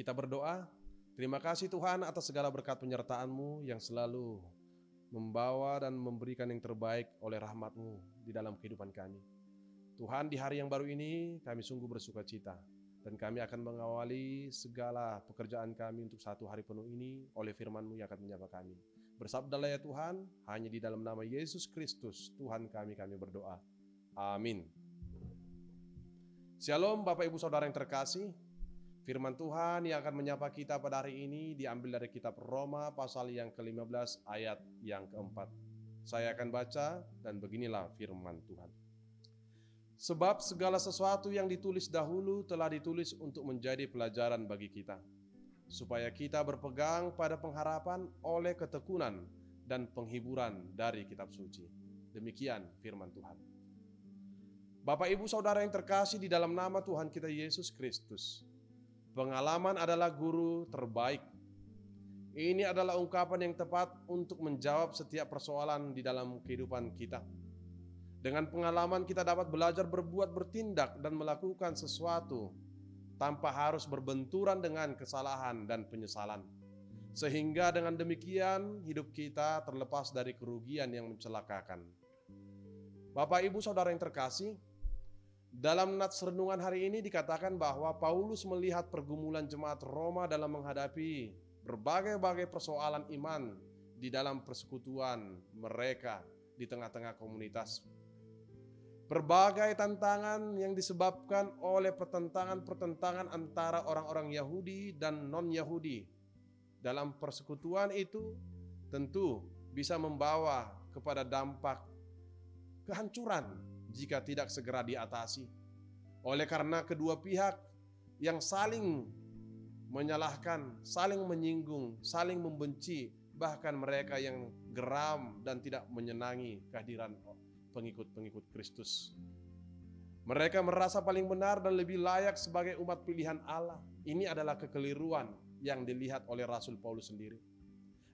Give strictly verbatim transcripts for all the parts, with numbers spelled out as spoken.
Kita berdoa, terima kasih Tuhan atas segala berkat penyertaan-Mu yang selalu membawa dan memberikan yang terbaik oleh rahmat-Mu di dalam kehidupan kami. Tuhan, di hari yang baru ini kami sungguh bersuka cita, dan kami akan mengawali segala pekerjaan kami untuk satu hari penuh ini oleh firman-Mu yang akan menyapa kami. Bersabdalah ya Tuhan, hanya di dalam nama Yesus Kristus Tuhan kami kami berdoa. Amin. Shalom Bapak Ibu Saudara yang terkasih. Firman Tuhan yang akan menyapa kita pada hari ini diambil dari kitab Roma pasal yang ke lima belas ayat yang keempat. Saya akan baca dan beginilah firman Tuhan. Sebab segala sesuatu yang ditulis dahulu telah ditulis untuk menjadi pelajaran bagi kita, supaya kita berpegang pada pengharapan oleh ketekunan dan penghiburan dari kitab suci. Demikian firman Tuhan. Bapak Ibu Saudara yang terkasih di dalam nama Tuhan kita Yesus Kristus, pengalaman adalah guru terbaik. Ini adalah ungkapan yang tepat untuk menjawab setiap persoalan di dalam kehidupan kita. Dengan pengalaman kita dapat belajar berbuat, bertindak, dan melakukan sesuatu tanpa harus berbenturan dengan kesalahan dan penyesalan. Sehingga dengan demikian hidup kita terlepas dari kerugian yang mencelakakan. Bapak, Ibu, Saudara yang terkasih, dalam nats renungan hari ini dikatakan bahwa Paulus melihat pergumulan jemaat Roma dalam menghadapi berbagai-bagai persoalan iman di dalam persekutuan mereka di tengah-tengah komunitas. Berbagai tantangan yang disebabkan oleh pertentangan-pertentangan antara orang-orang Yahudi dan non-Yahudi dalam persekutuan itu tentu bisa membawa kepada dampak kehancuran jika tidak segera diatasi. Oleh karena kedua pihak yang saling menyalahkan, saling menyinggung, saling membenci, bahkan mereka yang geram dan tidak menyenangi kehadiran pengikut-pengikut Kristus. Mereka merasa paling benar dan lebih layak sebagai umat pilihan Allah. Ini adalah kekeliruan yang dilihat oleh Rasul Paulus sendiri.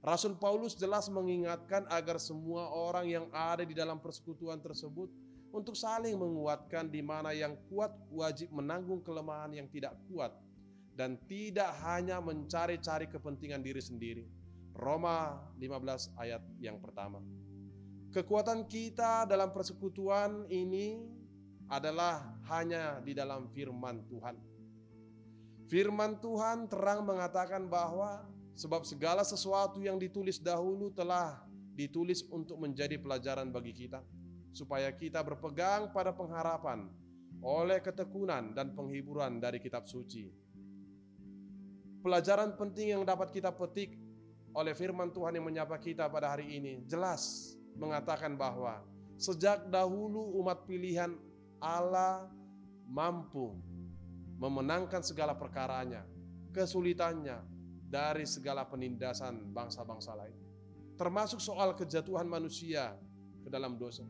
Rasul Paulus jelas mengingatkan agar semua orang yang ada di dalam persekutuan tersebut untuk saling menguatkan, di mana yang kuat wajib menanggung kelemahan yang tidak kuat dan tidak hanya mencari-cari kepentingan diri sendiri. Roma lima belas ayat yang pertama. Kekuatan kita dalam persekutuan ini adalah hanya di dalam firman Tuhan. Firman Tuhan terang mengatakan bahwa sebab segala sesuatu yang ditulis dahulu telah ditulis untuk menjadi pelajaran bagi kita, supaya kita berpegang pada pengharapan oleh ketekunan dan penghiburan dari kitab suci. Pelajaran penting yang dapat kita petik oleh firman Tuhan yang menyapa kita pada hari ini jelas mengatakan bahwa sejak dahulu umat pilihan Allah mampu memenangkan segala perkaranya, kesulitannya dari segala penindasan bangsa-bangsa lain, termasuk soal kejatuhan manusia ke dalam dosa.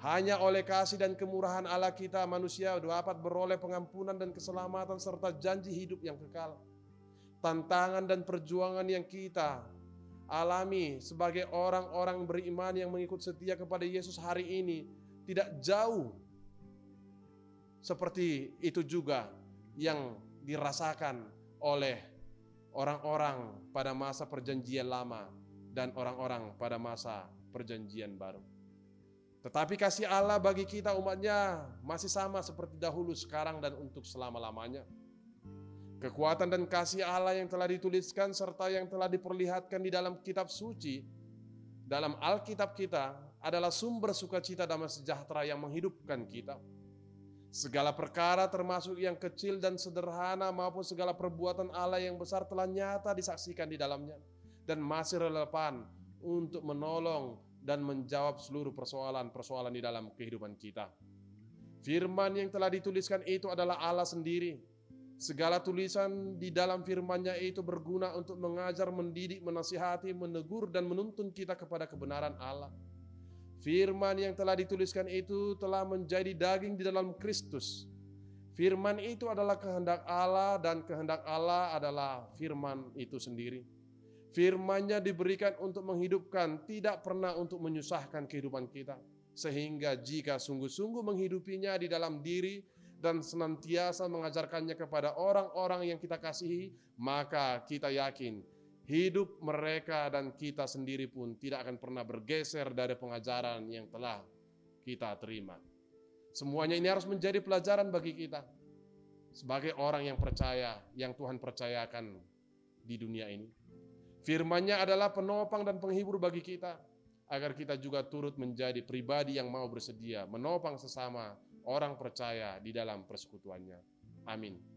Hanya oleh kasih dan kemurahan Allah kita, manusia dapat beroleh pengampunan dan keselamatan serta janji hidup yang kekal. Tantangan dan perjuangan yang kita alami sebagai orang-orang beriman yang mengikut setia kepada Yesus hari ini tidak jauh seperti itu juga yang dirasakan oleh orang-orang pada masa perjanjian lama dan orang-orang pada masa perjanjian baru. Tetapi kasih Allah bagi kita umatnya masih sama seperti dahulu, sekarang, dan untuk selama-lamanya. Kekuatan dan kasih Allah yang telah dituliskan serta yang telah diperlihatkan di dalam kitab suci, dalam Alkitab kita, adalah sumber sukacita damai sejahtera yang menghidupkan kita. Segala perkara termasuk yang kecil dan sederhana maupun segala perbuatan Allah yang besar telah nyata disaksikan di dalamnya dan masih relevan untuk menolong dan menjawab seluruh persoalan-persoalan di dalam kehidupan kita. Firman yang telah dituliskan itu adalah Allah sendiri. Segala tulisan di dalam firman-Nya itu berguna untuk mengajar, mendidik, menasihati, menegur, dan menuntun kita kepada kebenaran Allah. Firman yang telah dituliskan itu telah menjadi daging di dalam Kristus. Firman itu adalah kehendak Allah, dan kehendak Allah adalah firman itu sendiri. Firman-Nya diberikan untuk menghidupkan, tidak pernah untuk menyusahkan kehidupan kita. Sehingga jika sungguh-sungguh menghidupinya di dalam diri dan senantiasa mengajarkannya kepada orang-orang yang kita kasihi, maka kita yakin hidup mereka dan kita sendiri pun tidak akan pernah bergeser dari pengajaran yang telah kita terima. Semuanya ini harus menjadi pelajaran bagi kita sebagai orang yang percaya, yang Tuhan percayakan di dunia ini. Firman-Nya adalah penopang dan penghibur bagi kita, agar kita juga turut menjadi pribadi yang mau bersedia menopang sesama orang percaya di dalam persekutuannya. Amin.